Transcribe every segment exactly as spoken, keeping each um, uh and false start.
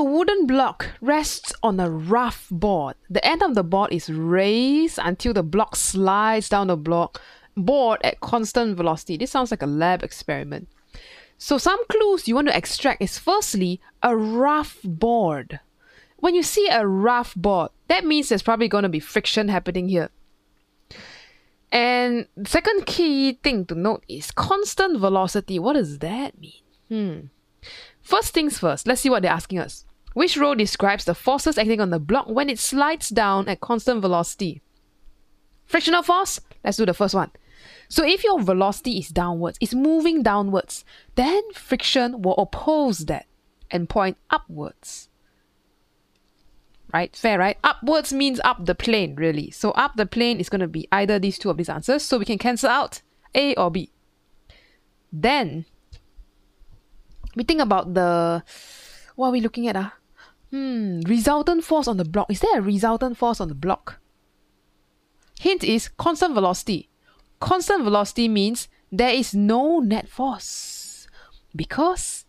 A wooden block rests on a rough board. The end of the board is raised until the block slides down the block board at constant velocity. This sounds like a lab experiment. So some clues you want to extract is firstly, a rough board. When you see a rough board, that means there's probably going to be friction happening here. And the second key thing to note is constant velocity. What does that mean? Hmm. First things first, let's see what they're asking us. Which row describes the forces acting on the block when it slides down at constant velocity? Frictional force? Let's do the first one. So if your velocity is downwards, it's moving downwards, then friction will oppose that and point upwards. Right? Fair, right? Upwards means up the plane, really. So up the plane is going to be either these two of these answers, so we can cancel out A or B. Then, we think about the... What are we looking at? Uh? Hmm, resultant force on the block. Is there a resultant force on the block? Hint is constant velocity. Constant velocity means there is no net force. Because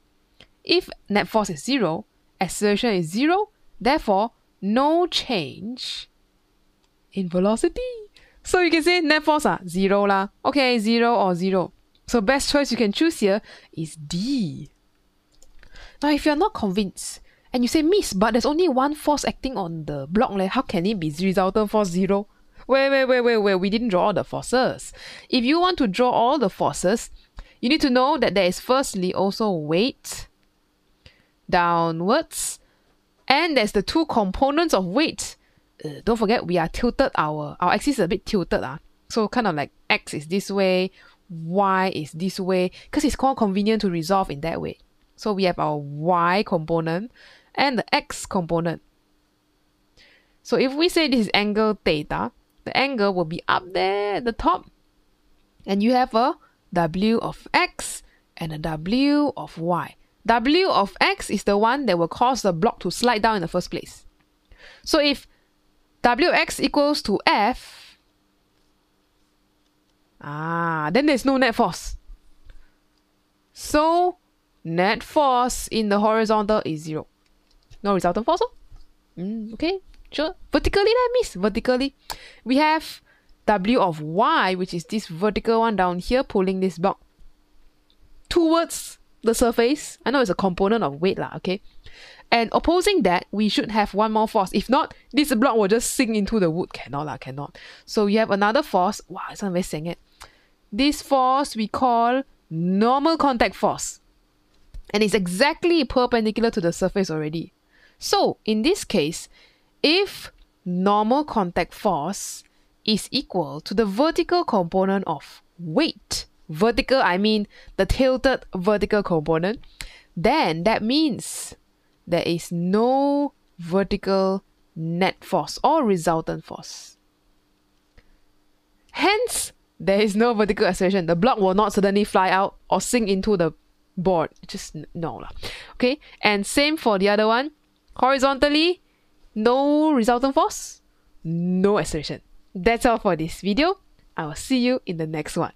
if net force is zero, acceleration is zero, therefore, no change in velocity. So you can say net force ah, zero lah. Okay, zero or zero. So best choice you can choose here is D. Now, if you're not convinced and you say, Miss, but there's only one force acting on the block, leh, how can it be resultant force zero? Wait, wait, wait, wait, wait, we didn't draw all the forces. If you want to draw all the forces, you need to know that there is firstly also weight downwards, and there's the two components of weight. Uh, don't forget, we are tilted, our, our axis is a bit tilted. Ah. So kind of like X is this way, Y is this way, because it's quite convenient to resolve in that way. So we have our Y component and the X component. So if we say this is angle theta, the angle will be up there at the top, and you have a W of X and a W of Y. W of X is the one that will cause the block to slide down in the first place. So if W X equals to F, ah, then there's no net force. So net force in the horizontal is zero. No resultant force? Oh? Mm, okay, sure. Vertically, that means vertically, we have W of Y, which is this vertical one down here pulling this block towards the surface. I know it's a component of weight lah, okay? And opposing that, we should have one more force. If not, this block will just sink into the wood. Cannot lah, cannot. So you have another force. Wow, it's not very saying it. This force we call normal contact force. And it's exactly perpendicular to the surface already. So in this case, if normal contact force is equal to the vertical component of weight, vertical, I mean the tilted vertical component, then that means there is no vertical net force or resultant force. Hence, there is no vertical acceleration. The block will not suddenly fly out or sink into the board. Just no. Okay, and same for the other one. Horizontally, no resultant force, no acceleration. That's all for this video. I will see you in the next one.